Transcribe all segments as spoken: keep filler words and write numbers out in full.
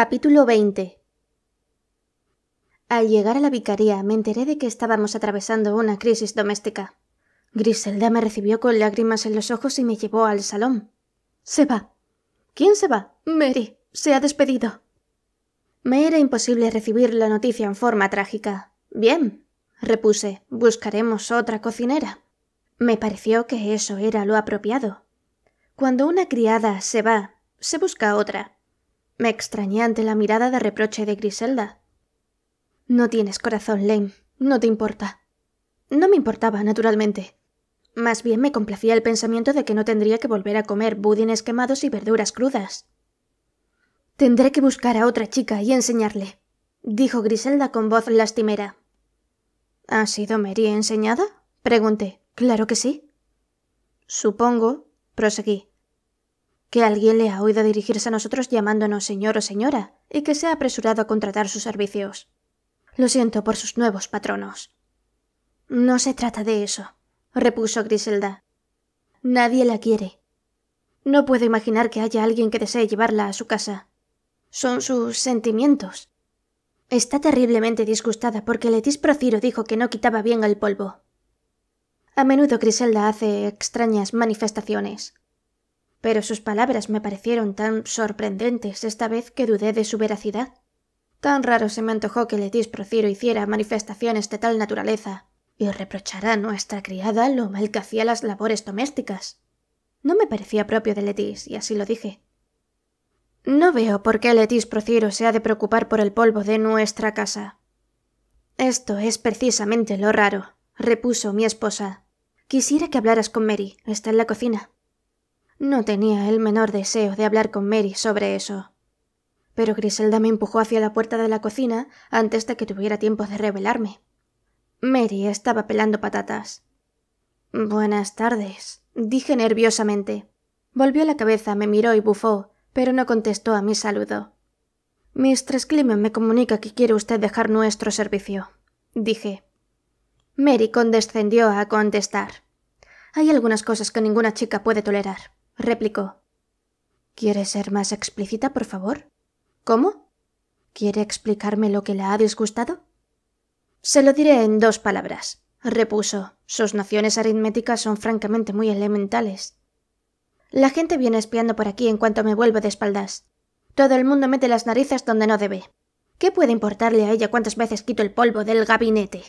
Capítulo veinte. Al llegar a la vicaría me enteré de que estábamos atravesando una crisis doméstica. Griselda me recibió con lágrimas en los ojos y me llevó al salón. «Se va». «¿Quién se va?» «Mary. Se ha despedido». Me era imposible recibir la noticia en forma trágica. «Bien», repuse, «buscaremos otra cocinera». Me pareció que eso era lo apropiado. Cuando una criada se va, se busca otra. Me extrañé ante la mirada de reproche de Griselda. «No tienes corazón, Lane. No te importa». No me importaba, naturalmente. Más bien me complacía el pensamiento de que no tendría que volver a comer budines quemados y verduras crudas. «Tendré que buscar a otra chica y enseñarle», dijo Griselda con voz lastimera. «¿Ha sido Mary enseñada?», pregunté. «Claro que sí». «Supongo», proseguí, «que alguien le ha oído dirigirse a nosotros llamándonos señor o señora y que se ha apresurado a contratar sus servicios. Lo siento por sus nuevos patronos». «No se trata de eso», repuso Griselda. «Nadie la quiere. No puedo imaginar que haya alguien que desee llevarla a su casa. Son sus sentimientos. Está terriblemente disgustada porque Lettice Protheroe dijo que no quitaba bien el polvo». A menudo Griselda hace extrañas manifestaciones, pero sus palabras me parecieron tan sorprendentes esta vez que dudé de su veracidad. Tan raro se me antojó que Lettice Protheroe hiciera manifestaciones de tal naturaleza. Y reprochará a nuestra criada lo mal que hacía las labores domésticas. No me parecía propio de Lettice, y así lo dije. «No veo por qué Lettice Protheroe se ha de preocupar por el polvo de nuestra casa». «Esto es precisamente lo raro», repuso mi esposa. «Quisiera que hablaras con Mary. Está en la cocina». No tenía el menor deseo de hablar con Mary sobre eso. Pero Griselda me empujó hacia la puerta de la cocina antes de que tuviera tiempo de rebelarme. Mary estaba pelando patatas. «Buenas tardes», dije nerviosamente. Volvió la cabeza, me miró y bufó, pero no contestó a mi saludo. «Mistress Clement me comunica que quiere usted dejar nuestro servicio», dije. Mary condescendió a contestar. «Hay algunas cosas que ninguna chica puede tolerar», replicó. «¿Quiere ser más explícita, por favor?» «¿Cómo? ¿Quiere explicarme lo que la ha disgustado?» «Se lo diré en dos palabras», repuso. «Sus nociones aritméticas son francamente muy elementales. La gente viene espiando por aquí en cuanto me vuelvo de espaldas. Todo el mundo mete las narices donde no debe. ¿Qué puede importarle a ella cuántas veces quito el polvo del gabinete?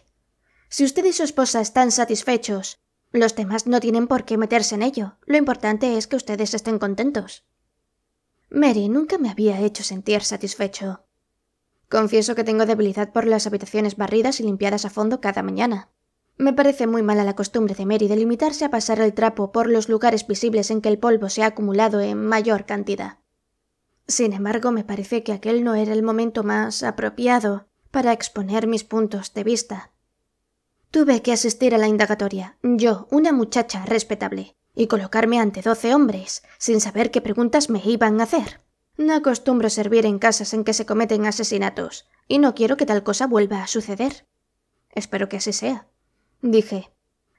Si usted y su esposa están satisfechos, los demás no tienen por qué meterse en ello. Lo importante es que ustedes estén contentos». Mary nunca me había hecho sentir satisfecho. Confieso que tengo debilidad por las habitaciones barridas y limpiadas a fondo cada mañana. Me parece muy mala la costumbre de Mary de limitarse a pasar el trapo por los lugares visibles en que el polvo se ha acumulado en mayor cantidad. Sin embargo, me parece que aquel no era el momento más apropiado para exponer mis puntos de vista. Tuve que asistir a la indagatoria, yo, una muchacha respetable, y colocarme ante doce hombres, sin saber qué preguntas me iban a hacer. No acostumbro servir en casas en que se cometen asesinatos, y no quiero que tal cosa vuelva a suceder. «Espero que así sea», dije.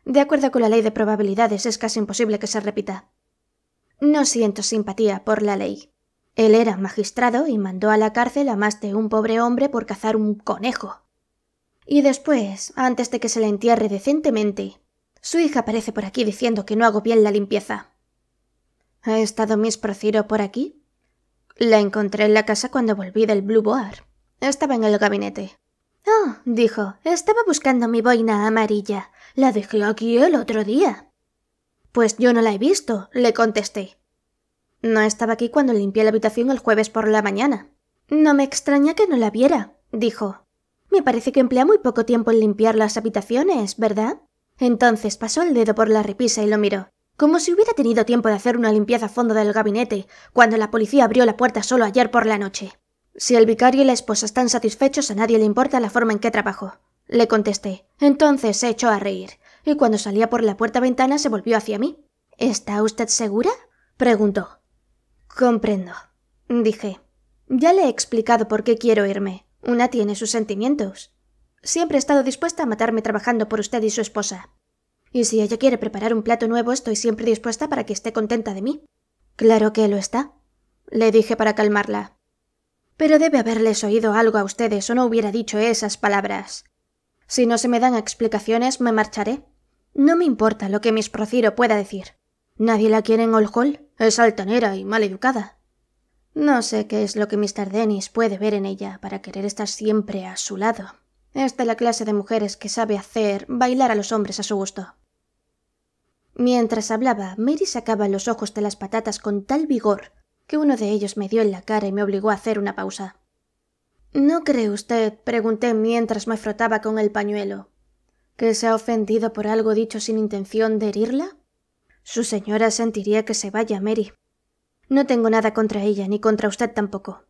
«De acuerdo con la ley de probabilidades es casi imposible que se repita». No siento simpatía por la ley. Él era magistrado y mandó a la cárcel a más de un pobre hombre por cazar un conejo. Y después, antes de que se le entierre decentemente, su hija aparece por aquí diciendo que no hago bien la limpieza. «¿Ha estado Miss Protheroe por aquí?» «La encontré en la casa cuando volví del Blue Boar. Estaba en el gabinete». «Oh», dijo, «estaba buscando mi boina amarilla. La dejé aquí el otro día». «Pues yo no la he visto», le contesté. «No estaba aquí cuando limpié la habitación el jueves por la mañana». «No me extraña que no la viera», dijo. «Me parece que emplea muy poco tiempo en limpiar las habitaciones, ¿verdad?». Entonces pasó el dedo por la repisa y lo miró. Como si hubiera tenido tiempo de hacer una limpieza a fondo del gabinete cuando la policía abrió la puerta solo ayer por la noche. «Si el vicario y la esposa están satisfechos, a nadie le importa la forma en que trabajo», le contesté. Entonces se echó a reír, y cuando salía por la puerta ventana se volvió hacia mí. «¿Está usted segura?», preguntó. «Comprendo», dije. «Ya le he explicado por qué quiero irme. Una tiene sus sentimientos. Siempre he estado dispuesta a matarme trabajando por usted y su esposa. Y si ella quiere preparar un plato nuevo, estoy siempre dispuesta para que esté contenta de mí». «Claro que lo está», le dije para calmarla. pero debe haberles oído algo a ustedes o no hubiera dicho esas palabras. Si no se me dan explicaciones, me marcharé. No me importa lo que Miss Protheroe pueda decir. Nadie la quiere en Old Hall. Es altanera y mal educada. No sé qué es lo que mister Dennis puede ver en ella para querer estar siempre a su lado. Es de la clase de mujeres que sabe hacer bailar a los hombres a su gusto. Mientras hablaba, Mary sacaba los ojos de las patatas con tal vigor que uno de ellos me dio en la cara y me obligó a hacer una pausa. —¿No cree usted, pregunté mientras me frotaba con el pañuelo, que se ha ofendido por algo dicho sin intención de herirla? Su señora sentiría que se vaya, Mary. No tengo nada contra ella, ni contra usted tampoco.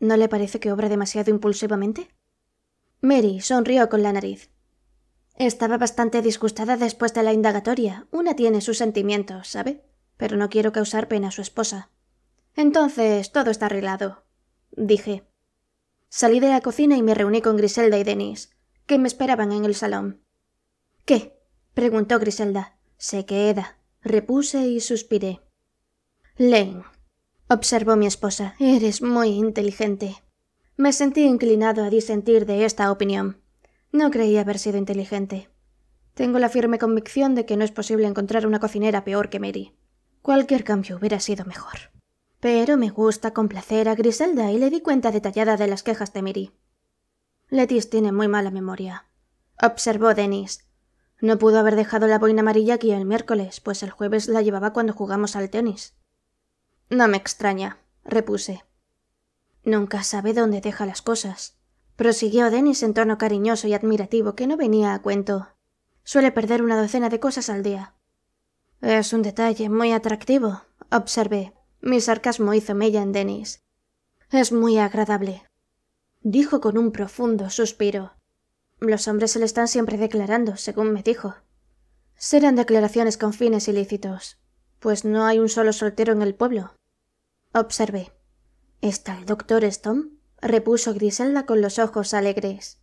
¿No le parece que obra demasiado impulsivamente? Mary sonrió con la nariz. Estaba bastante disgustada después de la indagatoria. Una tiene sus sentimientos, ¿sabe? Pero no quiero causar pena a su esposa. Entonces, todo está arreglado, dije. Salí de la cocina y me reuní con Griselda y Dennis, que me esperaban en el salón. —¿Qué? —preguntó Griselda. —Se queda —repuse y suspiré. —Lane —observó mi esposa—, eres muy inteligente. Me sentí inclinado a disentir de esta opinión. No creía haber sido inteligente. Tengo la firme convicción de que no es posible encontrar una cocinera peor que Mary. Cualquier cambio hubiera sido mejor. Pero me gusta complacer a Griselda y le di cuenta detallada de las quejas de Mary. Lettice tiene muy mala memoria —observó Dennis—. No pudo haber dejado la boina amarilla aquí el miércoles, pues el jueves la llevaba cuando jugamos al tenis. —No me extraña —repuse—. Nunca sabe dónde deja las cosas —prosiguió Dennis en tono cariñoso y admirativo que no venía a cuento—. Suele perder una docena de cosas al día. —Es un detalle muy atractivo —observé—. Mi sarcasmo hizo mella en Dennis. —Es muy agradable —dijo con un profundo suspiro—. Los hombres se le están siempre declarando, según me dijo. Serán declaraciones con fines ilícitos, pues no hay un solo soltero en el pueblo. Observé. —¿Está el doctor Stone? —repuso Griselda con los ojos alegres.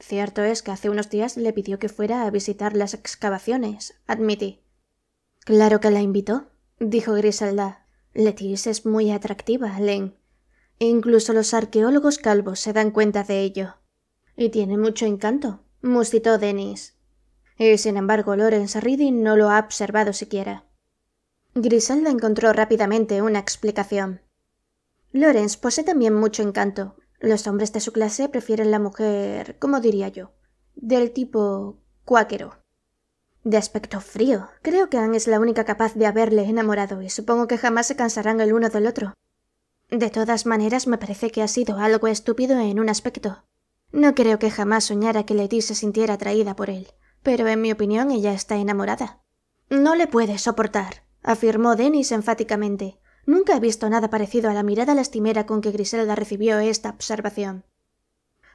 Cierto es que hace unos días le pidió que fuera a visitar las excavaciones, admití. —Claro que la invitó —dijo Griselda—. Lettice es muy atractiva, Lane. Incluso los arqueólogos calvos se dan cuenta de ello. —Y tiene mucho encanto —musitó Dennis—. Y sin embargo Lawrence Redding no lo ha observado siquiera. Griselda encontró rápidamente una explicación. —Lawrence posee también mucho encanto. Los hombres de su clase prefieren la mujer, ¿cómo diría yo? Del tipo cuáquero. De aspecto frío. Creo que Anne es la única capaz de haberle enamorado y supongo que jamás se cansarán el uno del otro. De todas maneras me parece que ha sido algo estúpido en un aspecto. No creo que jamás soñara que Lettice se sintiera atraída por él, pero en mi opinión ella está enamorada. —No le puede soportar —afirmó Dennis enfáticamente—. Nunca he visto nada parecido a la mirada lastimera con que Griselda recibió esta observación.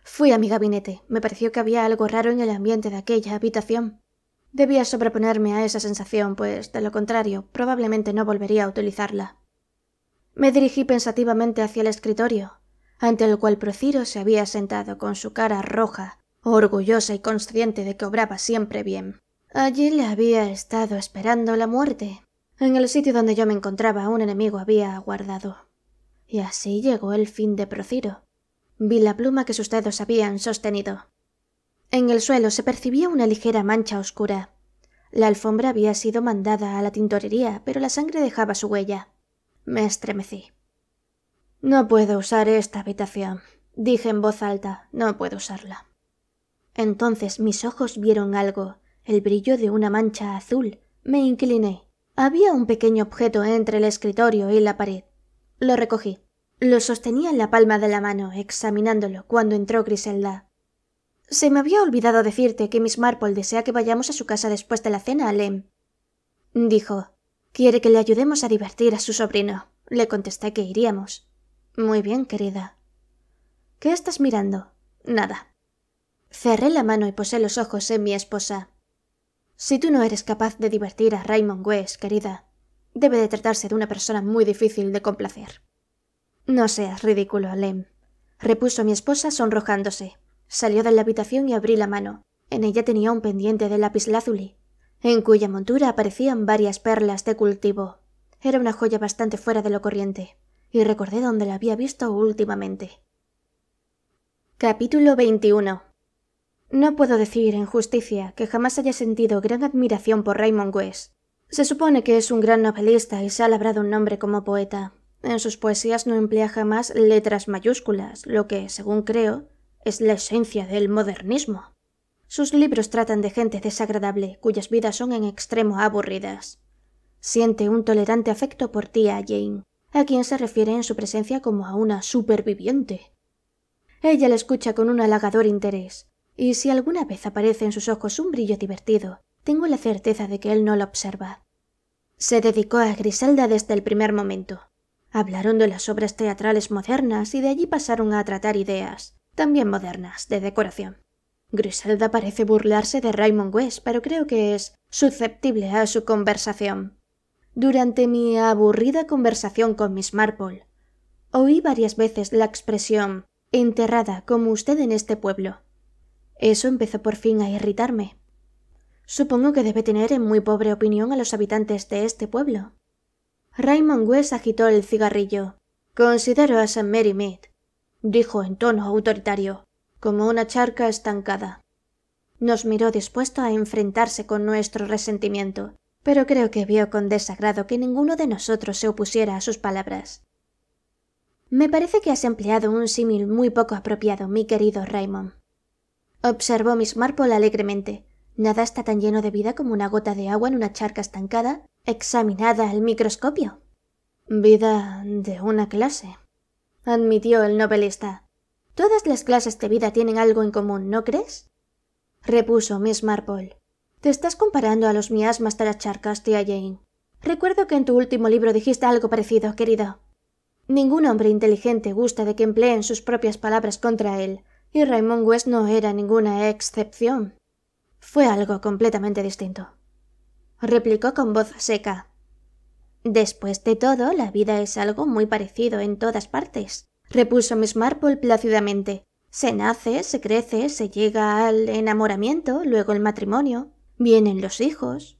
Fui a mi gabinete. Me pareció que había algo raro en el ambiente de aquella habitación. Debía sobreponerme a esa sensación, pues, de lo contrario, probablemente no volvería a utilizarla. Me dirigí pensativamente hacia el escritorio, ante el cual Protheroe se había sentado con su cara roja, orgullosa y consciente de que obraba siempre bien. Allí le había estado esperando la muerte. En el sitio donde yo me encontraba, un enemigo había aguardado. Y así llegó el fin de Protheroe. Vi la pluma que sus dedos habían sostenido. En el suelo se percibía una ligera mancha oscura. La alfombra había sido mandada a la tintorería, pero la sangre dejaba su huella. Me estremecí. —No puedo usar esta habitación —dije en voz alta—, no puedo usarla. Entonces mis ojos vieron algo, el brillo de una mancha azul. Me incliné. Había un pequeño objeto entre el escritorio y la pared. Lo recogí. Lo sostenía en la palma de la mano, examinándolo, cuando entró Griselda. —Se me había olvidado decirte que Miss Marple desea que vayamos a su casa después de la cena, Lem —dijo—. Quiere que le ayudemos a divertir a su sobrino. Le contesté que iríamos. —Muy bien, querida. —¿Qué estás mirando? —Nada. Cerré la mano y posé los ojos en mi esposa. —Si tú no eres capaz de divertir a Raymond West, querida, debe de tratarse de una persona muy difícil de complacer. —No seas ridículo, Lem —repuso mi esposa sonrojándose. Salió de la habitación y abrí la mano. En ella tenía un pendiente de lapislázuli, en cuya montura aparecían varias perlas de cultivo. Era una joya bastante fuera de lo corriente. y recordé dónde la había visto últimamente. Capítulo veintiuno. No puedo decir, en justicia, que jamás haya sentido gran admiración por Raymond West. Se supone que es un gran novelista y se ha labrado un nombre como poeta. En sus poesías no emplea jamás letras mayúsculas, lo que, según creo, es la esencia del modernismo. Sus libros tratan de gente desagradable, cuyas vidas son en extremo aburridas. Siente un tolerante afecto por tía Jane, a quien se refiere en su presencia como a una superviviente. Ella la escucha con un halagador interés, y si alguna vez aparece en sus ojos un brillo divertido, tengo la certeza de que él no la observa. Se dedicó a Griselda desde el primer momento. Hablaron de las obras teatrales modernas y de allí pasaron a tratar ideas, también modernas, de decoración. Griselda parece burlarse de Raymond West, pero creo que es susceptible a su conversación. Durante mi aburrida conversación con Miss Marple, oí varias veces la expresión «enterrada como usted en este pueblo». Eso empezó por fin a irritarme. Supongo que debe tener en muy pobre opinión a los habitantes de este pueblo. Raymond West agitó el cigarrillo. «Considero a Saint Mary Mead», dijo en tono autoritario, como una charca estancada. Nos miró dispuesto a enfrentarse con nuestro resentimiento, pero creo que vio con desagrado que ninguno de nosotros se opusiera a sus palabras. «Me parece que has empleado un símil muy poco apropiado, mi querido Raymond», observó Miss Marple alegremente. «Nada está tan lleno de vida como una gota de agua en una charca estancada, examinada al microscopio». «Vida de una clase», admitió el novelista. «Todas las clases de vida tienen algo en común, ¿no crees?», repuso Miss Marple. «Te estás comparando a los miasmas de las charcas, tía Jane. Recuerdo que en tu último libro dijiste algo parecido, querido». Ningún hombre inteligente gusta de que empleen sus propias palabras contra él, y Raymond West no era ninguna excepción. «Fue algo completamente distinto», replicó con voz seca. «Después de todo, la vida es algo muy parecido en todas partes», repuso Miss Marple plácidamente. «Se nace, se crece, se llega al enamoramiento, luego el matrimonio, vienen los hijos».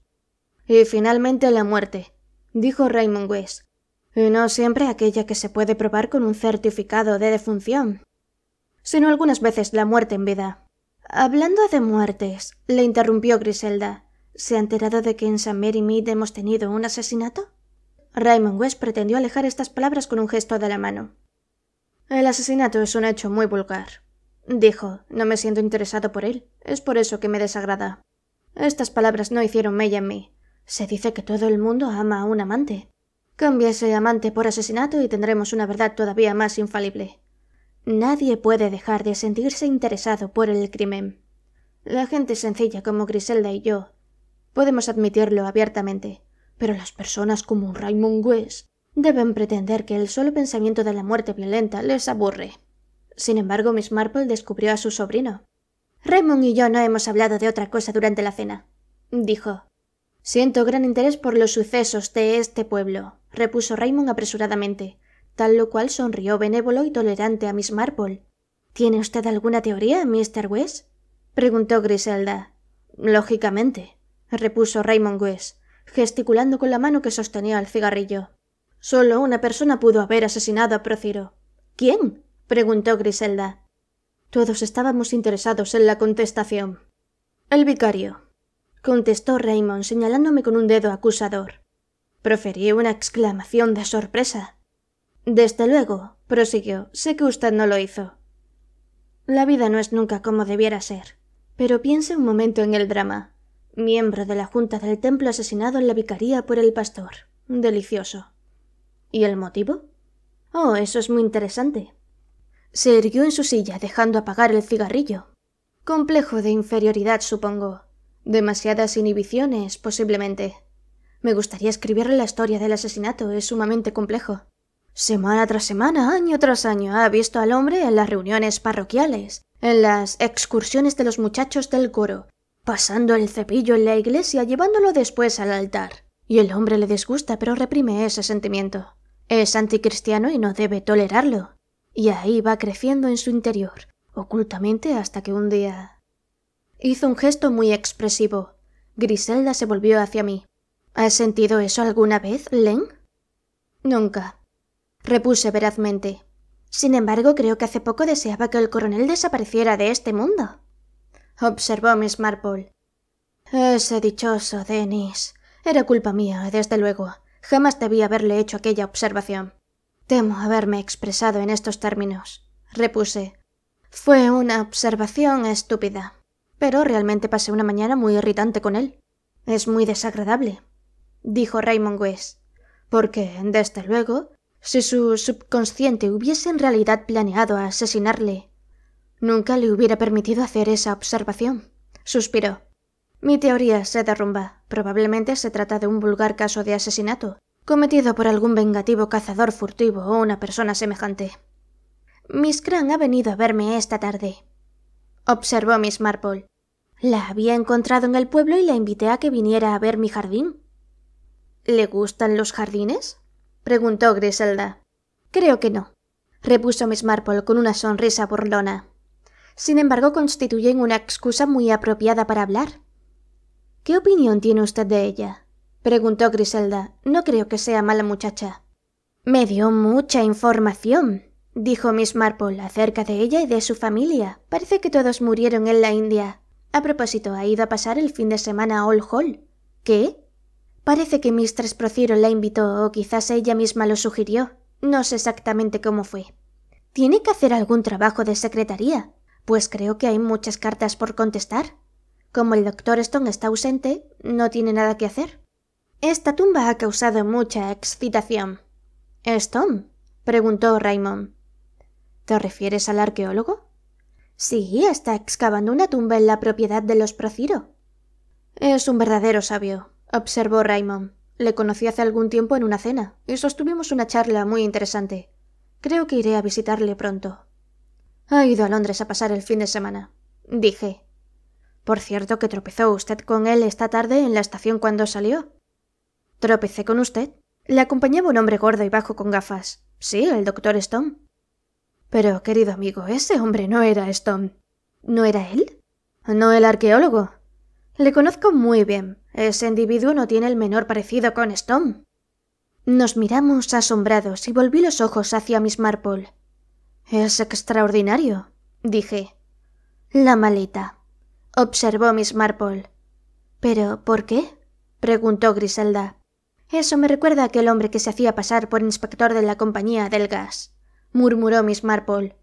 «Y finalmente la muerte», dijo Raymond West. «Y no siempre aquella que se puede probar con un certificado de defunción, sino algunas veces la muerte en vida». «Hablando de muertes», le interrumpió Griselda, «¿se ha enterado de que en Saint Mary Mead hemos tenido un asesinato?». Raymond West pretendió alejar estas palabras con un gesto de la mano. «El asesinato es un hecho muy vulgar», dijo. «No me siento interesado por él. Es por eso que me desagrada. Estas palabras no hicieron mella en mí. Se dice que todo el mundo ama a un amante. Cambia ese amante por asesinato y tendremos una verdad todavía más infalible. Nadie puede dejar de sentirse interesado por el crimen. La gente sencilla como Griselda y yo podemos admitirlo abiertamente, pero las personas como Raymond West deben pretender que el solo pensamiento de la muerte violenta les aburre». Sin embargo, Miss Marple descubrió a su sobrino. «Raymond y yo no hemos hablado de otra cosa durante la cena», dijo. «Siento gran interés por los sucesos de este pueblo», repuso Raymond apresuradamente, tal lo cual sonrió benévolo y tolerante a Miss Marple. «¿Tiene usted alguna teoría, mister West?», preguntó Griselda. «Lógicamente», repuso Raymond West, gesticulando con la mano que sostenía el cigarrillo. «Solo una persona pudo haber asesinado a Protheroe». «¿Quién?», preguntó Griselda. Todos estábamos interesados en la contestación. «El vicario», contestó Raymond, señalándome con un dedo acusador. Proferí una exclamación de sorpresa. «Desde luego», prosiguió, «sé que usted no lo hizo. La vida no es nunca como debiera ser. Pero piense un momento en el drama. Miembro de la Junta del Templo asesinado en la vicaría por el pastor. Delicioso. ¿Y el motivo? Oh, eso es muy interesante». Se irguió en su silla, dejando apagar el cigarrillo. «Complejo de inferioridad, supongo. Demasiadas inhibiciones, posiblemente. Me gustaría escribirle la historia del asesinato, es sumamente complejo. Semana tras semana, año tras año, ha visto al hombre en las reuniones parroquiales, en las excursiones de los muchachos del coro, pasando el cepillo en la iglesia, llevándolo después al altar. Y el hombre le disgusta, pero reprime ese sentimiento. Es anticristiano y no debe tolerarlo. Y ahí va creciendo en su interior, ocultamente, hasta que un día…». Hizo un gesto muy expresivo. Griselda se volvió hacia mí. «¿Has sentido eso alguna vez, Len?». «Nunca». repuse verazmente. Sin embargo, creo que hace poco deseaba que el coronel desapareciera de este mundo, observó Miss Marple. Ese dichoso Dennis. Era culpa mía, desde luego. Jamás debí haberle hecho aquella observación. Temo haberme expresado en estos términos, repuse. Fue una observación estúpida, pero realmente pasé una mañana muy irritante con él. Es muy desagradable, dijo Raymond West, porque, desde luego, si su subconsciente hubiese en realidad planeado asesinarle, nunca le hubiera permitido hacer esa observación, suspiró. Mi teoría se derrumba. Probablemente se trata de un vulgar caso de asesinato, cometido por algún vengativo cazador furtivo o una persona semejante. Miss Cram ha venido a verme esta tarde, observó Miss Marple. La había encontrado en el pueblo y la invité a que viniera a ver mi jardín. ¿Le gustan los jardines? Preguntó Griselda. Creo que no, repuso Miss Marple con una sonrisa burlona. Sin embargo, constituyen una excusa muy apropiada para hablar. —¿Qué opinión tiene usted de ella? —preguntó Griselda. —No creo que sea mala muchacha. —Me dio mucha información —dijo Miss Marple— acerca de ella y de su familia. Parece que todos murieron en la India. A propósito, ha ido a pasar el fin de semana a Old Hall. —¿Qué? —Parece que mistress Protheroe la invitó, o quizás ella misma lo sugirió. No sé exactamente cómo fue. —¿Tiene que hacer algún trabajo de secretaría? Pues creo que hay muchas cartas por contestar. Como el doctor Stone está ausente, no tiene nada que hacer. Esta tumba ha causado mucha excitación. —¿Stone? —preguntó Raymond. —¿Te refieres al arqueólogo? —Sí, está excavando una tumba en la propiedad de los Protheroe. —Es un verdadero sabio —observó Raymond. Le conocí hace algún tiempo en una cena y sostuvimos una charla muy interesante. Creo que iré a visitarle pronto. —Ha ido a Londres a pasar el fin de semana —dije—. Por cierto que tropezó usted con él esta tarde en la estación cuando salió. —¿Tropecé con usted? Le acompañaba un hombre gordo y bajo con gafas. Sí, el doctor Stone. Pero, querido amigo, ese hombre no era Stone. ¿No era él? No, el arqueólogo. Le conozco muy bien. Ese individuo no tiene el menor parecido con Stone. Nos miramos asombrados y volví los ojos hacia Miss Marple. —Es extraordinario —dije—. La maleta —observó Miss Marple. —¿Pero por qué? —preguntó Griselda. —Eso me recuerda a aquel hombre que se hacía pasar por inspector de la compañía del gas —murmuró Miss Marple—.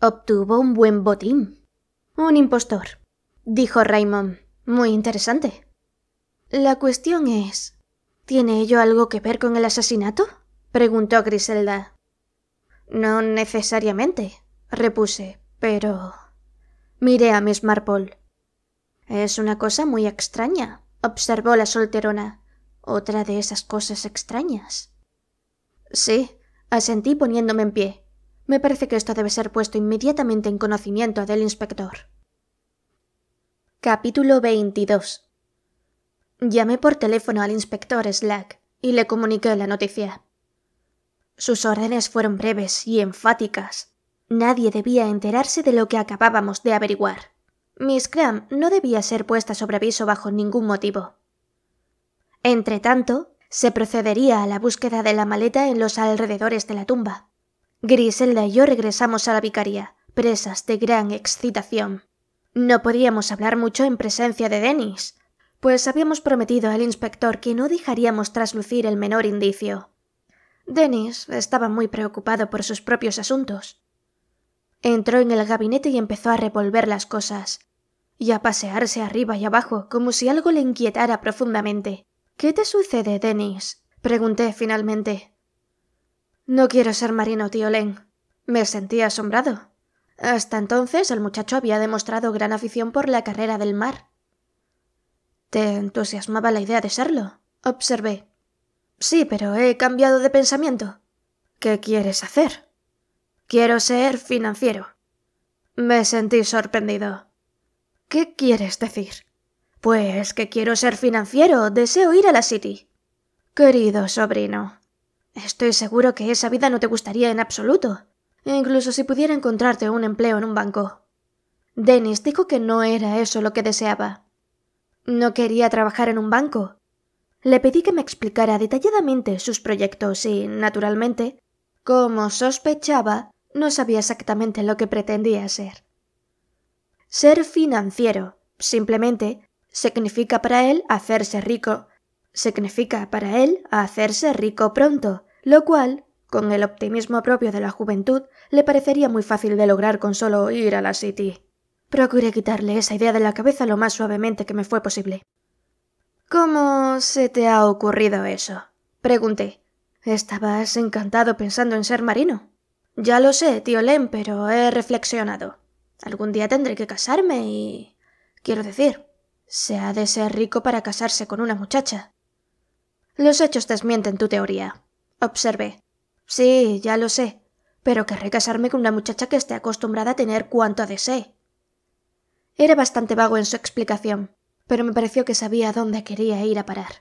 Obtuvo un buen botín. —Un impostor —dijo Raymond—. Muy interesante. —La cuestión es, ¿tiene ello algo que ver con el asesinato? —preguntó Griselda. —No necesariamente —repuse—, pero... Miré a Miss Marple. —Es una cosa muy extraña —observó la solterona—. Otra de esas cosas extrañas. —Sí —asentí poniéndome en pie—. Me parece que esto debe ser puesto inmediatamente en conocimiento del inspector. Capítulo veintidós. Llamé por teléfono al inspector Slack y le comuniqué la noticia. Sus órdenes fueron breves y enfáticas. Nadie debía enterarse de lo que acabábamos de averiguar. Miss Cram no debía ser puesta sobre aviso bajo ningún motivo. Entretanto, se procedería a la búsqueda de la maleta en los alrededores de la tumba. Griselda y yo regresamos a la vicaría, presas de gran excitación. No podíamos hablar mucho en presencia de Dennis, pues habíamos prometido al inspector que no dejaríamos traslucir el menor indicio. Dennis estaba muy preocupado por sus propios asuntos. Entró en el gabinete y empezó a revolver las cosas, y a pasearse arriba y abajo, como si algo le inquietara profundamente. —¿Qué te sucede, Dennis? —pregunté finalmente. —No quiero ser marino, tío Len. Me sentí asombrado. Hasta entonces el muchacho había demostrado gran afición por la carrera del mar. —¿Te entusiasmaba la idea de serlo? —observé. —Sí, pero he cambiado de pensamiento. —¿Qué quieres hacer? —Quiero ser financiero. Me sentí sorprendido. —¿Qué quieres decir? —Pues que quiero ser financiero. Deseo ir a la City. —Querido sobrino, estoy seguro que esa vida no te gustaría en absoluto, incluso si pudiera encontrarte un empleo en un banco. Dennis dijo que no era eso lo que deseaba. No quería trabajar en un banco. Le pedí que me explicara detalladamente sus proyectos y, naturalmente, Como sospechaba, no sabía exactamente lo que pretendía ser. Ser financiero, simplemente, significa para él hacerse rico. Significa para él hacerse rico pronto, lo cual, con el optimismo propio de la juventud, le parecería muy fácil de lograr con solo ir a la City. Procuré quitarle esa idea de la cabeza lo más suavemente que me fue posible. «¿Cómo se te ha ocurrido eso?» pregunté. «Estabas encantado pensando en ser marino». «Ya lo sé, tío Lem, pero he reflexionado. Algún día tendré que casarme y... quiero decir, se ha de ser rico para casarse con una muchacha». «Los hechos desmienten tu teoría», observé. «Sí, ya lo sé, pero querré casarme con una muchacha que esté acostumbrada a tener cuanto desee». Era bastante vago en su explicación, pero me pareció que sabía a dónde quería ir a parar.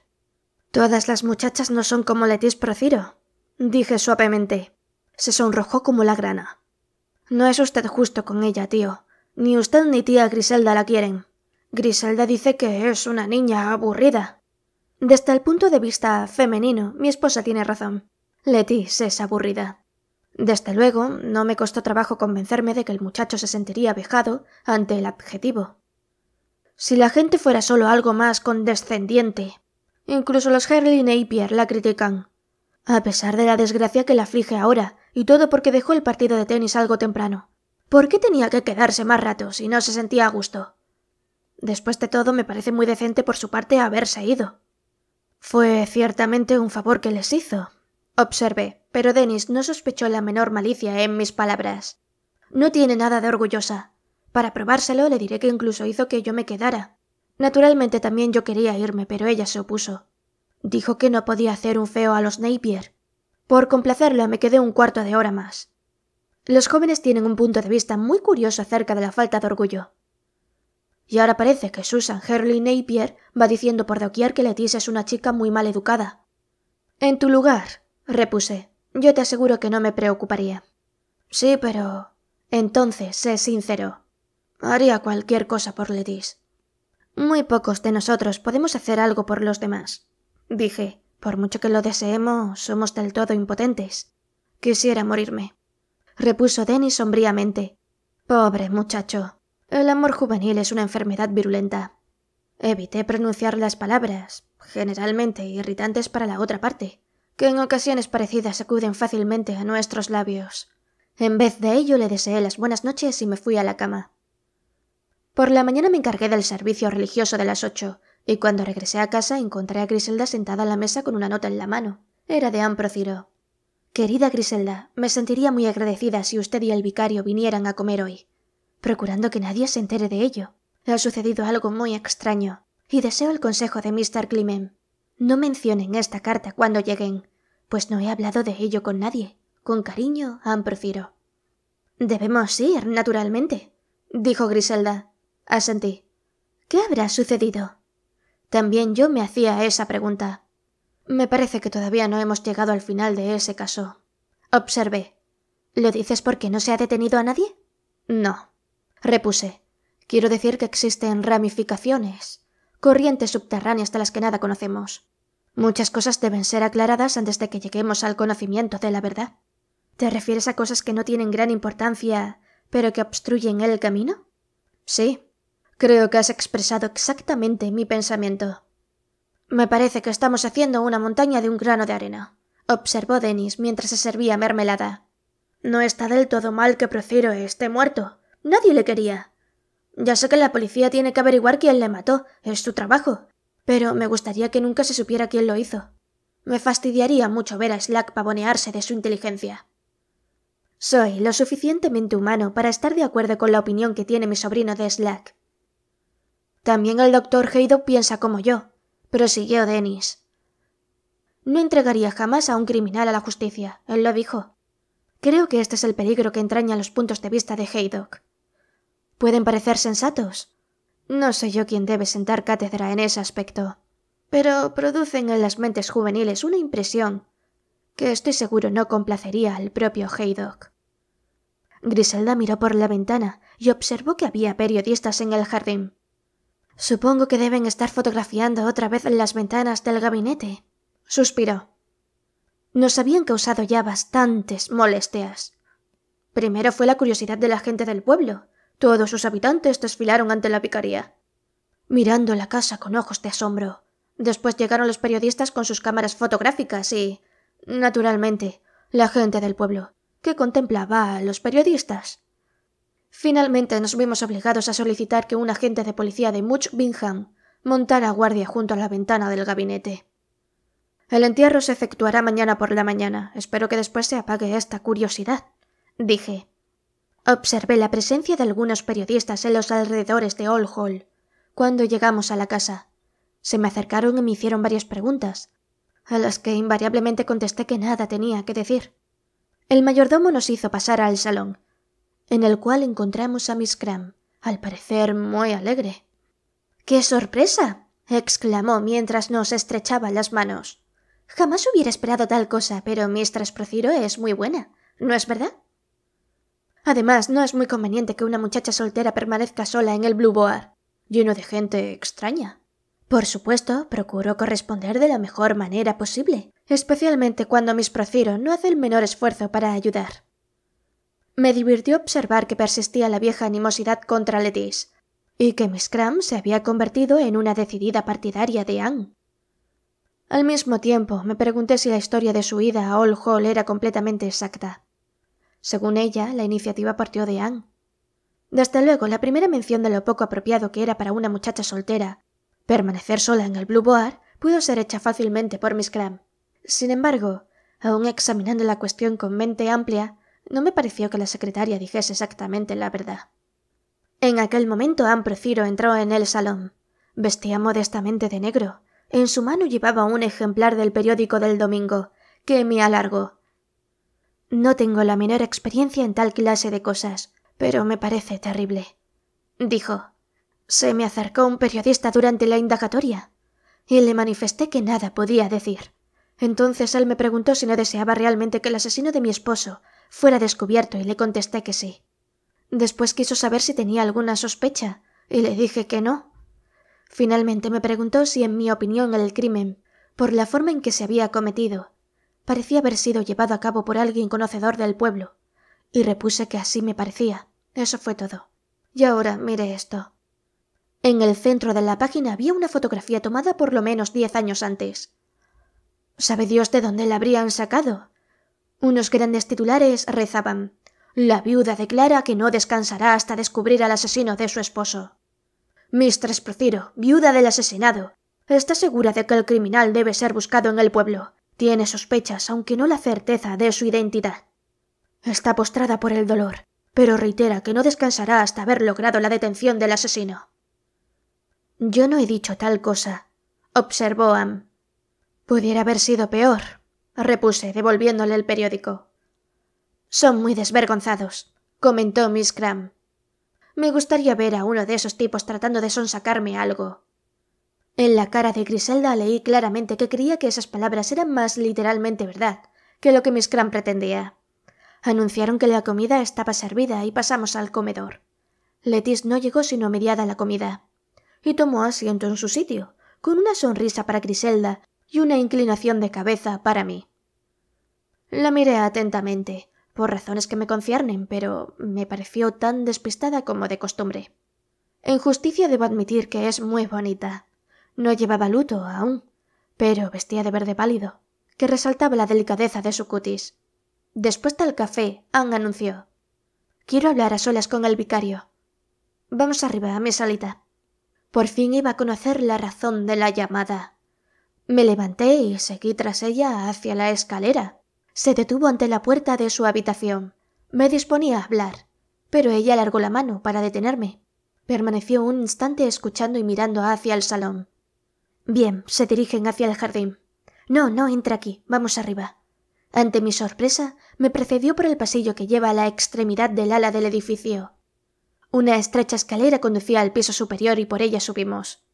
«Todas las muchachas no son como Lettice Protheroe», dije suavemente. Se sonrojó como la grana. «No es usted justo con ella, tío. Ni usted ni tía Griselda la quieren. Griselda dice que es una niña aburrida». Desde el punto de vista femenino, mi esposa tiene razón. Lettice es aburrida. Desde luego, no me costó trabajo convencerme de que el muchacho se sentiría vejado ante el adjetivo. Si la gente fuera solo algo más condescendiente. Incluso los Shirley Napier la critican. A pesar de la desgracia que la aflige ahora, y todo porque dejó el partido de tenis algo temprano. ¿Por qué tenía que quedarse más rato si no se sentía a gusto? Después de todo, me parece muy decente por su parte haberse ido. Fue ciertamente un favor que les hizo, observé, pero Dennis no sospechó la menor malicia en mis palabras. No tiene nada de orgullosa. Para probárselo le diré que incluso hizo que yo me quedara. Naturalmente también yo quería irme, pero ella se opuso. Dijo que no podía hacer un feo a los Napier. Por complacerla me quedé un cuarto de hora más. Los jóvenes tienen un punto de vista muy curioso acerca de la falta de orgullo. Y ahora parece que Susan Hurley Napier va diciendo por doquier que Lettice es una chica muy mal educada. «En tu lugar», repuse, «yo te aseguro que no me preocuparía». «Sí, pero...» Entonces, sé sincero. Haría cualquier cosa por Lettice. «Muy pocos de nosotros podemos hacer algo por los demás», dije. «Por mucho que lo deseemos, somos del todo impotentes». «Quisiera morirme», repuso Dennis sombríamente. «Pobre muchacho. El amor juvenil es una enfermedad virulenta». Evité pronunciar las palabras, generalmente irritantes para la otra parte, que en ocasiones parecidas acuden fácilmente a nuestros labios. En vez de ello le deseé las buenas noches y me fui a la cama. Por la mañana me encargué del servicio religioso de las ocho, y cuando regresé a casa encontré a Griselda sentada a la mesa con una nota en la mano. Era de Anne Protheroe. «Querida Griselda, me sentiría muy agradecida si usted y el vicario vinieran a comer hoy, procurando que nadie se entere de ello. Ha sucedido algo muy extraño, y deseo el consejo de mister Clement. No mencionen esta carta cuando lleguen, pues no he hablado de ello con nadie. Con cariño, Anne Protheroe». «Debemos ir, naturalmente», dijo Griselda. Asentí. «¿Qué habrá sucedido?» También yo me hacía esa pregunta. «Me parece que todavía no hemos llegado al final de ese caso», observé. «¿Lo dices porque no se ha detenido a nadie?» «No», repuse. «Quiero decir que existen ramificaciones, corrientes subterráneas de las que nada conocemos. Muchas cosas deben ser aclaradas antes de que lleguemos al conocimiento de la verdad». «¿Te refieres a cosas que no tienen gran importancia, pero que obstruyen el camino?» «Sí. Creo que has expresado exactamente mi pensamiento». «Me parece que estamos haciendo una montaña de un grano de arena», observó Dennis mientras se servía mermelada. «No está del todo mal que Protheroe esté muerto. Nadie le quería. Ya sé que la policía tiene que averiguar quién le mató, es su trabajo, pero me gustaría que nunca se supiera quién lo hizo. Me fastidiaría mucho ver a Slack pavonearse de su inteligencia». Soy lo suficientemente humano para estar de acuerdo con la opinión que tiene mi sobrino de Slack. «También el doctor Haydock piensa como yo», prosiguió Dennis. «No entregaría jamás a un criminal a la justicia», él lo dijo. «Creo que este es el peligro que entraña los puntos de vista de Haydock. Pueden parecer sensatos. No soy yo quien debe sentar cátedra en ese aspecto, pero producen en las mentes juveniles una impresión que estoy seguro no complacería al propio Haydock». Griselda miró por la ventana y observó que había periodistas en el jardín. «Supongo que deben estar fotografiando otra vez las ventanas del gabinete», suspiró. nos habían causado ya bastantes molestias. Primero fue la curiosidad de la gente del pueblo. Todos sus habitantes desfilaron ante la vicaría, mirando la casa con ojos de asombro. Después llegaron los periodistas con sus cámaras fotográficas y, naturalmente, la gente del pueblo, que contemplaba a los periodistas. Finalmente nos vimos obligados a solicitar que un agente de policía de Much Bingham montara guardia junto a la ventana del gabinete. El entierro se efectuará mañana por la mañana. Espero que después se apague esta curiosidad, dije. Observé la presencia de algunos periodistas en los alrededores de Old Hall cuando llegamos a la casa. Se me acercaron y me hicieron varias preguntas, a las que invariablemente contesté que nada tenía que decir. El mayordomo nos hizo pasar al salón, en el cual encontramos a Miss Cram, al parecer muy alegre. —¡Qué sorpresa! —exclamó mientras nos estrechaba las manos—. Jamás hubiera esperado tal cosa, pero mistress Protheroe es muy buena, ¿no es verdad? Además, no es muy conveniente que una muchacha soltera permanezca sola en el Blue Boar, lleno de gente extraña. Por supuesto, procuro corresponder de la mejor manera posible, especialmente cuando Miss Protheroe no hace el menor esfuerzo para ayudar. Me divirtió observar que persistía la vieja animosidad contra Lettice, y que Miss Cram se había convertido en una decidida partidaria de Anne. Al mismo tiempo, me pregunté si la historia de su ida a Old Hall era completamente exacta. Según ella, la iniciativa partió de Anne. Desde luego, la primera mención de lo poco apropiado que era para una muchacha soltera permanecer sola en el Blue Boar pudo ser hecha fácilmente por Miss Cram. Sin embargo, aún examinando la cuestión con mente amplia, no me pareció que la secretaria dijese exactamente la verdad. En aquel momento Anne Protheroe entró en el salón. Vestía modestamente de negro. En su mano llevaba un ejemplar del periódico del domingo, que me alargó. No tengo la menor experiencia en tal clase de cosas, pero me parece terrible, dijo. Se me acercó un periodista durante la indagatoria y le manifesté que nada podía decir. Entonces él me preguntó si no deseaba realmente que el asesino de mi esposo fuera descubierto y le contesté que sí. Después quiso saber si tenía alguna sospecha y le dije que no. Finalmente me preguntó si en mi opinión el crimen, por la forma en que se había cometido, parecía haber sido llevado a cabo por alguien conocedor del pueblo y repuse que así me parecía. Eso fue todo. Y ahora mire esto. En el centro de la página había una fotografía tomada por lo menos diez años antes. ¿Sabe Dios de dónde la habrían sacado? Unos grandes titulares rezaban: la viuda declara que no descansará hasta descubrir al asesino de su esposo. Mistress Protheroe, viuda del asesinado, está segura de que el criminal debe ser buscado en el pueblo. Tiene sospechas, aunque no la certeza de su identidad. Está postrada por el dolor, pero reitera que no descansará hasta haber logrado la detención del asesino. «Yo no he dicho tal cosa», observó Anne. «Pudiera haber sido peor», repuse, devolviéndole el periódico. «Son muy desvergonzados», comentó Miss Cram. «Me gustaría ver a uno de esos tipos tratando de sonsacarme algo». En la cara de Griselda leí claramente que creía que esas palabras eran más literalmente verdad que lo que Miss Cram pretendía. Anunciaron que la comida estaba servida y pasamos al comedor. Lettice no llegó sino mediada la comida y tomó asiento en su sitio, con una sonrisa para Griselda y una inclinación de cabeza para mí. La miré atentamente, por razones que me conciernen, pero me pareció tan despistada como de costumbre. En justicia debo admitir que es muy bonita. No llevaba luto aún, pero vestía de verde pálido, que resaltaba la delicadeza de su cutis. Después del café, Anne anunció: «Quiero hablar a solas con el vicario. Vamos arriba a mi salita». Por fin iba a conocer la razón de la llamada. Me levanté y seguí tras ella hacia la escalera. Se detuvo ante la puerta de su habitación. Me disponía a hablar, pero ella alargó la mano para detenerme. Permaneció un instante escuchando y mirando hacia el salón. «Bien, se dirigen hacia el jardín. No, no, entra aquí, vamos arriba». Ante mi sorpresa, me precedió por el pasillo que lleva a la extremidad del ala del edificio. Una estrecha escalera conducía al piso superior y por ella subimos.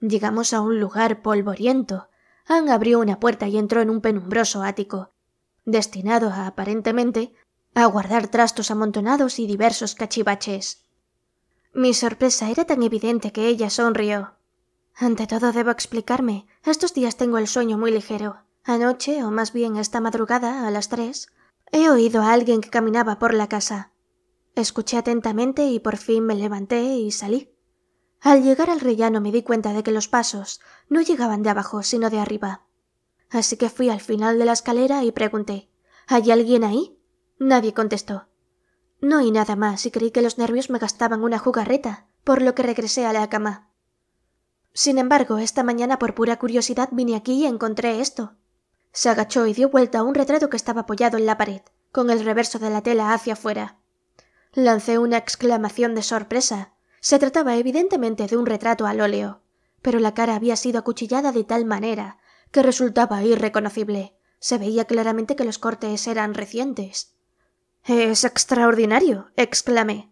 Llegamos a un lugar polvoriento. Anne abrió una puerta y entró en un penumbroso ático, destinado a, aparentemente, a guardar trastos amontonados y diversos cachivaches. Mi sorpresa era tan evidente que ella sonrió. «Ante todo debo explicarme. Estos días tengo el sueño muy ligero. Anoche, o más bien esta madrugada, a las tres, he oído a alguien que caminaba por la casa. Escuché atentamente y por fin me levanté y salí. Al llegar al rellano me di cuenta de que los pasos no llegaban de abajo, sino de arriba. Así que fui al final de la escalera y pregunté, ¿hay alguien ahí? Nadie contestó. No oí nada más y creí que los nervios me gastaban una jugarreta, por lo que regresé a la cama. Sin embargo, esta mañana por pura curiosidad vine aquí y encontré esto. Se agachó y dio vuelta a un retrato que estaba apoyado en la pared, con el reverso de la tela hacia afuera. Lancé una exclamación de sorpresa. Se trataba evidentemente de un retrato al óleo, pero la cara había sido acuchillada de tal manera que resultaba irreconocible. Se veía claramente que los cortes eran recientes. —¡Es extraordinario! —exclamé.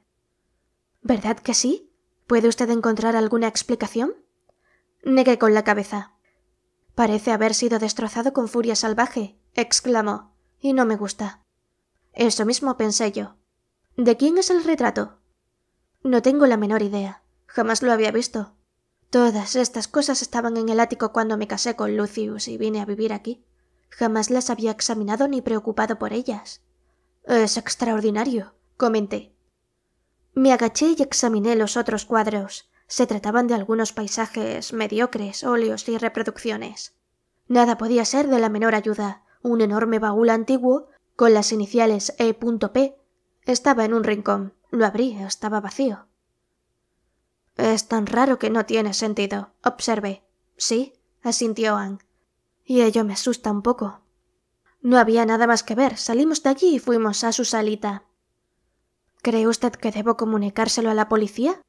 —¿Verdad que sí? ¿Puede usted encontrar alguna explicación? Negué con la cabeza. —Parece haber sido destrozado con furia salvaje —exclamó—, y no me gusta. Eso mismo pensé yo. —¿De quién es el retrato? No tengo la menor idea. Jamás lo había visto. Todas estas cosas estaban en el ático cuando me casé con Lucius y vine a vivir aquí. Jamás las había examinado ni preocupado por ellas. —Es extraordinario —comenté. Me agaché y examiné los otros cuadros. Se trataban de algunos paisajes mediocres, óleos y reproducciones. Nada podía ser de la menor ayuda. Un enorme baúl antiguo, con las iniciales E P estaba en un rincón. Lo abrí, estaba vacío. —Es tan raro que no tiene sentido —observé. —Sí —asintió Anne—, y ello me asusta un poco. No había nada más que ver, salimos de allí y fuimos a su salita. —¿Cree usted que debo comunicárselo a la policía?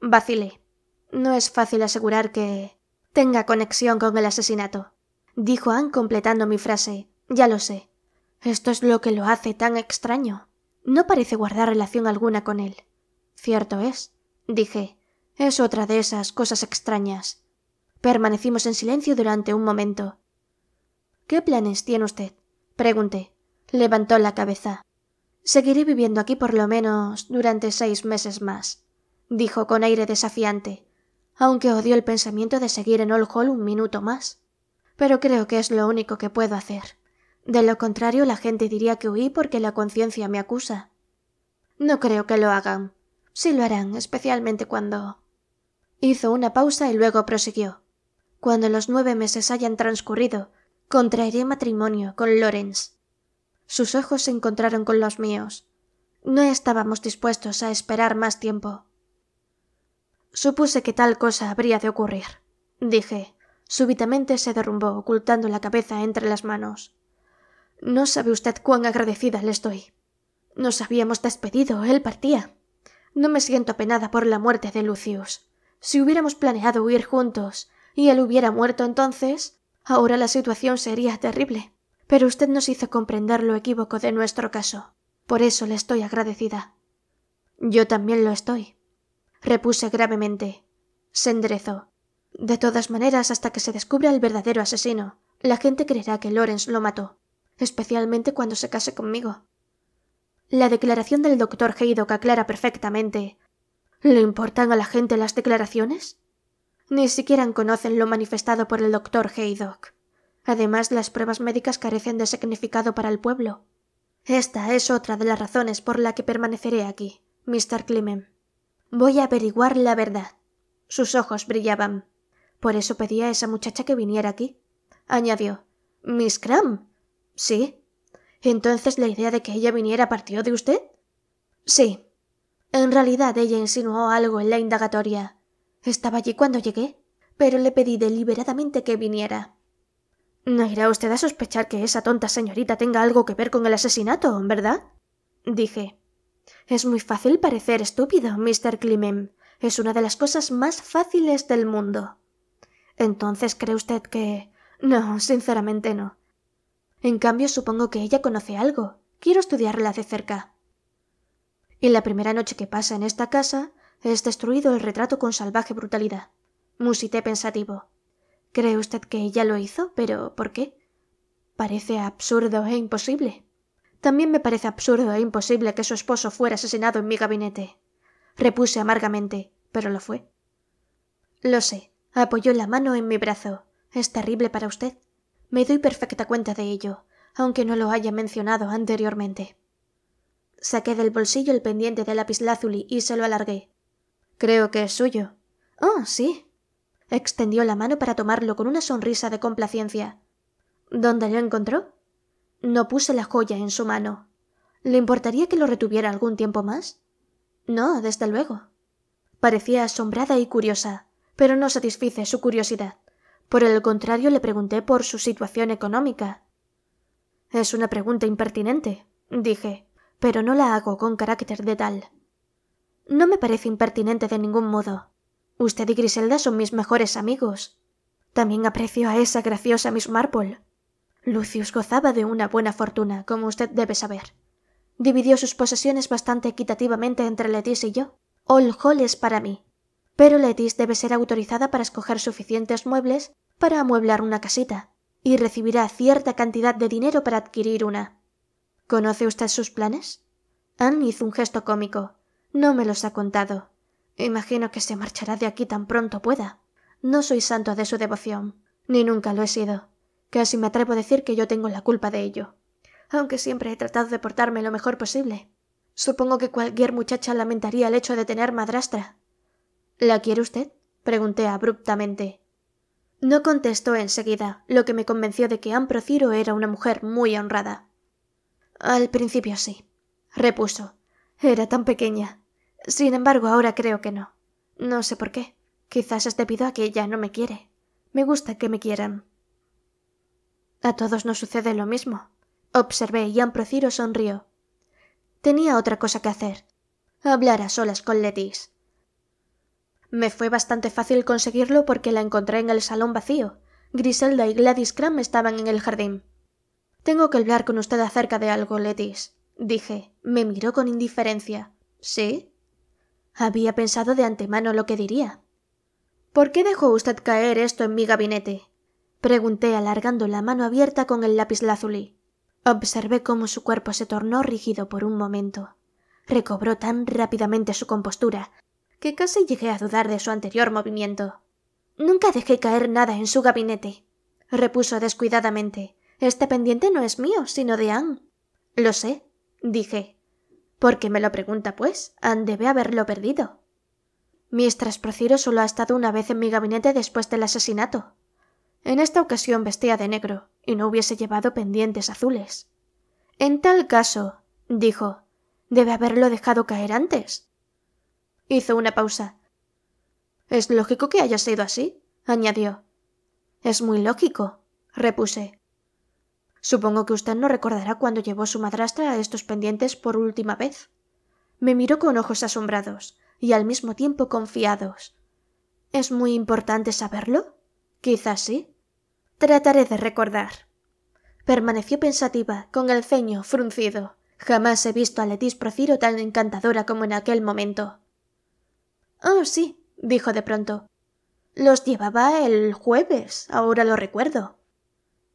Vacilé. No es fácil asegurar que tenga conexión con el asesinato —dijo Anne completando mi frase—, ya lo sé. Esto es lo que lo hace tan extraño. No parece guardar relación alguna con él. —Cierto es —dije—, es otra de esas cosas extrañas. Permanecimos en silencio durante un momento. —¿Qué planes tiene usted? —pregunté. Levantó la cabeza. —Seguiré viviendo aquí por lo menos durante seis meses más —dijo con aire desafiante, aunque odio el pensamiento de seguir en Old Hall un minuto más—, pero creo que es lo único que puedo hacer. De lo contrario, la gente diría que huí porque la conciencia me acusa. No creo que lo hagan. Sí lo harán, especialmente cuando... Hizo una pausa y luego prosiguió. Cuando los nueve meses hayan transcurrido, contraeré matrimonio con Lawrence. Sus ojos se encontraron con los míos. No estábamos dispuestos a esperar más tiempo. Supuse que tal cosa habría de ocurrir, dije. Súbitamente se derrumbó, ocultando la cabeza entre las manos. No sabe usted cuán agradecida le estoy. Nos habíamos despedido, él partía. No me siento apenada por la muerte de Lucius. Si hubiéramos planeado huir juntos y él hubiera muerto entonces, ahora la situación sería terrible. Pero usted nos hizo comprender lo equívoco de nuestro caso. Por eso le estoy agradecida. Yo también lo estoy, repuse gravemente. Se enderezó. De todas maneras, hasta que se descubra el verdadero asesino, la gente creerá que Lawrence lo mató. Especialmente cuando se case conmigo. La declaración del doctor Haydock aclara perfectamente. ¿Le importan a la gente las declaraciones? Ni siquiera conocen lo manifestado por el doctor Haydock. Además, las pruebas médicas carecen de significado para el pueblo. Esta es otra de las razones por la que permaneceré aquí, mister Clement. Voy a averiguar la verdad. Sus ojos brillaban. Por eso pedí a esa muchacha que viniera aquí. Añadió, Miss Cram. —¿Sí? ¿Entonces la idea de que ella viniera partió de usted? —Sí. En realidad ella insinuó algo en la indagatoria. Estaba allí cuando llegué, pero le pedí deliberadamente que viniera. —No irá usted a sospechar que esa tonta señorita tenga algo que ver con el asesinato, ¿verdad? —dije. —Es muy fácil parecer estúpido, mister Clement. Es una de las cosas más fáciles del mundo. —¿Entonces cree usted que...? —No, sinceramente no. En cambio, supongo que ella conoce algo. Quiero estudiarla de cerca. Y la primera noche que pasa en esta casa es destruido el retrato con salvaje brutalidad. Musité pensativo. ¿Cree usted que ella lo hizo? ¿Pero por qué? Parece absurdo e imposible. También me parece absurdo e imposible que su esposo fuera asesinado en mi gabinete. Repuse amargamente, pero lo fue. Lo sé. Apoyó la mano en mi brazo. Es terrible para usted. Me doy perfecta cuenta de ello, aunque no lo haya mencionado anteriormente. Saqué del bolsillo el pendiente de lapislázuli y se lo alargué. —Creo que es suyo. —Oh, sí. Extendió la mano para tomarlo con una sonrisa de complacencia. —¿Dónde lo encontró? No puse la joya en su mano. —¿Le importaría que lo retuviera algún tiempo más? —No, desde luego. Parecía asombrada y curiosa, pero no satisfice su curiosidad. Por el contrario, le pregunté por su situación económica. —Es una pregunta impertinente —dije—, pero no la hago con carácter de tal. —No me parece impertinente de ningún modo. Usted y Griselda son mis mejores amigos. También aprecio a esa graciosa Miss Marple. Lucius gozaba de una buena fortuna, como usted debe saber. Dividió sus posesiones bastante equitativamente entre Lettice y yo. Old Hall es para mí, pero Lettice debe ser autorizada para escoger suficientes muebles para amueblar una casita, y recibirá cierta cantidad de dinero para adquirir una. —¿Conoce usted sus planes? Anne hizo un gesto cómico. —No me los ha contado. Imagino que se marchará de aquí tan pronto pueda. No soy santo de su devoción, ni nunca lo he sido. Casi me atrevo a decir que yo tengo la culpa de ello, aunque siempre he tratado de portarme lo mejor posible. Supongo que cualquier muchacha lamentaría el hecho de tener madrastra. —¿La quiere usted? —pregunté abruptamente. No contestó enseguida, lo que me convenció de que Anne Protheroe era una mujer muy honrada. —Al principio sí —repuso—. Era tan pequeña. Sin embargo, ahora creo que no. No sé por qué. Quizás es debido a que ella no me quiere. Me gusta que me quieran. —A todos nos sucede lo mismo —observé, y Anne Protheroe sonrió. Tenía otra cosa que hacer: hablar a solas con Lettice. Me fue bastante fácil conseguirlo porque la encontré en el salón vacío. Griselda y Gladys Cram estaban en el jardín. —Tengo que hablar con usted acerca de algo, Lettice —dije. Me miró con indiferencia. —¿Sí? Había pensado de antemano lo que diría. —¿Por qué dejó usted caer esto en mi gabinete? —pregunté, alargando la mano abierta con el lapislázuli. Observé cómo su cuerpo se tornó rígido por un momento. Recobró tan rápidamente su compostura que casi llegué a dudar de su anterior movimiento. —Nunca dejé caer nada en su gabinete —repuso descuidadamente—. Este pendiente no es mío, sino de Anne. —Lo sé —dije—. ¿Por qué me lo pregunta, pues? Anne debe haberlo perdido. —Mistress Protheroe solo ha estado una vez en mi gabinete después del asesinato. En esta ocasión vestía de negro y no hubiese llevado pendientes azules. —En tal caso —dijo—, debe haberlo dejado caer antes. Hizo una pausa. —Es lógico que haya sido así —añadió. —Es muy lógico —repuse—. Supongo que usted no recordará cuando llevó su madrastra a estos pendientes por última vez. Me miró con ojos asombrados y al mismo tiempo confiados. —¿Es muy importante saberlo? —Quizás sí. Trataré de recordar. Permaneció pensativa, con el ceño fruncido. Jamás he visto a Lettice Protheroe tan encantadora como en aquel momento. —Oh, sí —dijo de pronto—. Los llevaba el jueves, ahora lo recuerdo.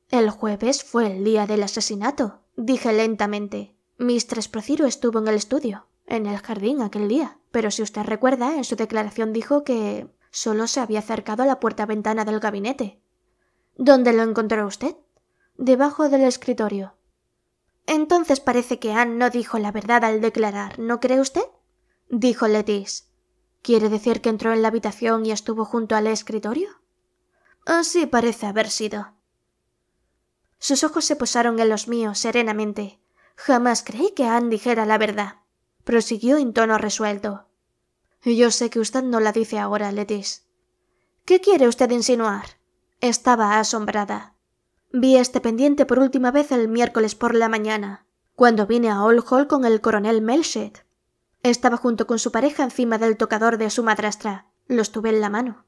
—El jueves fue el día del asesinato —dije lentamente—. Mistress Protheroe estuvo en el estudio, en el jardín aquel día, pero si usted recuerda, en su declaración dijo que solo se había acercado a la puerta-ventana del gabinete. —¿Dónde lo encontró usted? —Debajo del escritorio. —Entonces parece que Anne no dijo la verdad al declarar, ¿no cree usted? —dijo Lettice. —¿Quiere decir que entró en la habitación y estuvo junto al escritorio? —Así parece haber sido. Sus ojos se posaron en los míos serenamente. —Jamás creí que Anne dijera la verdad —prosiguió en tono resuelto—. Yo sé que usted no la dice ahora, Lettice. —¿Qué quiere usted insinuar? Estaba asombrada. Vi este pendiente por última vez el miércoles por la mañana, cuando vine a Old Hall con el coronel Melchett. Estaba junto con su pareja encima del tocador de su madrastra. Los tuve en la mano.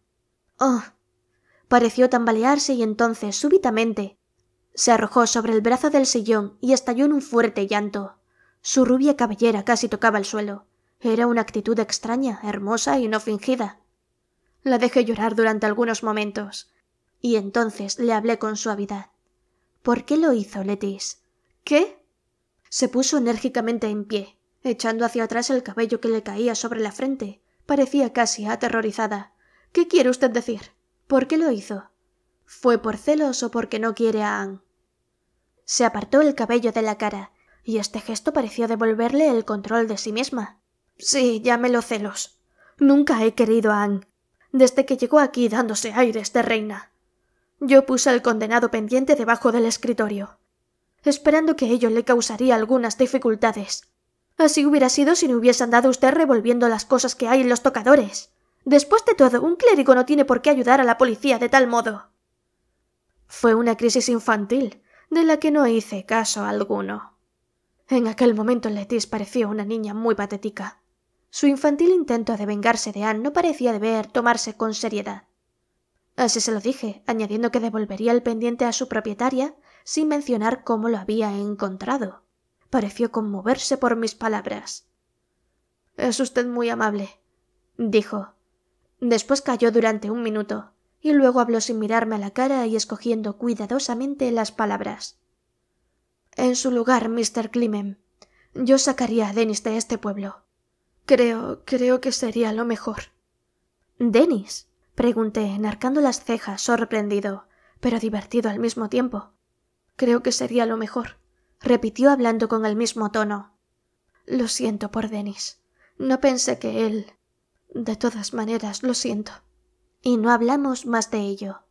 —¡Oh! —Pareció tambalearse y entonces, súbitamente, se arrojó sobre el brazo del sillón y estalló en un fuerte llanto. Su rubia cabellera casi tocaba el suelo. Era una actitud extraña, hermosa y no fingida. La dejé llorar durante algunos momentos, y entonces le hablé con suavidad. —¿Por qué lo hizo, Lettice? —¿Qué? Se puso enérgicamente en pie, echando hacia atrás el cabello que le caía sobre la frente. Parecía casi aterrorizada. —¿Qué quiere usted decir? ¿Por qué lo hizo? ¿Fue por celos o porque no quiere a Anne? Se apartó el cabello de la cara, y este gesto pareció devolverle el control de sí misma. Sí, llámelo celos. Nunca he querido a Anne, desde que llegó aquí dándose aires de reina. Yo puse al condenado pendiente debajo del escritorio, esperando que ello le causaría algunas dificultades. Así hubiera sido si no hubiese andado usted revolviendo las cosas que hay en los tocadores. Después de todo, un clérigo no tiene por qué ayudar a la policía de tal modo. Fue una crisis infantil, de la que no hice caso alguno. En aquel momento Lettice pareció una niña muy patética. Su infantil intento de vengarse de Anne no parecía deber tomarse con seriedad. Así se lo dije, añadiendo que devolvería el pendiente a su propietaria sin mencionar cómo lo había encontrado. Pareció conmoverse por mis palabras. «Es usted muy amable», dijo. Después calló durante un minuto, y luego habló sin mirarme a la cara y escogiendo cuidadosamente las palabras. «En su lugar, mister Clement, yo sacaría a Dennis de este pueblo. Creo, creo que sería lo mejor». «¿Dennis?», pregunté, enarcando las cejas, sorprendido, pero divertido al mismo tiempo. «Creo que sería lo mejor», repitió hablando con el mismo tono. Lo siento por Dennis. No pensé que él... De todas maneras, lo siento. Y no hablamos más de ello.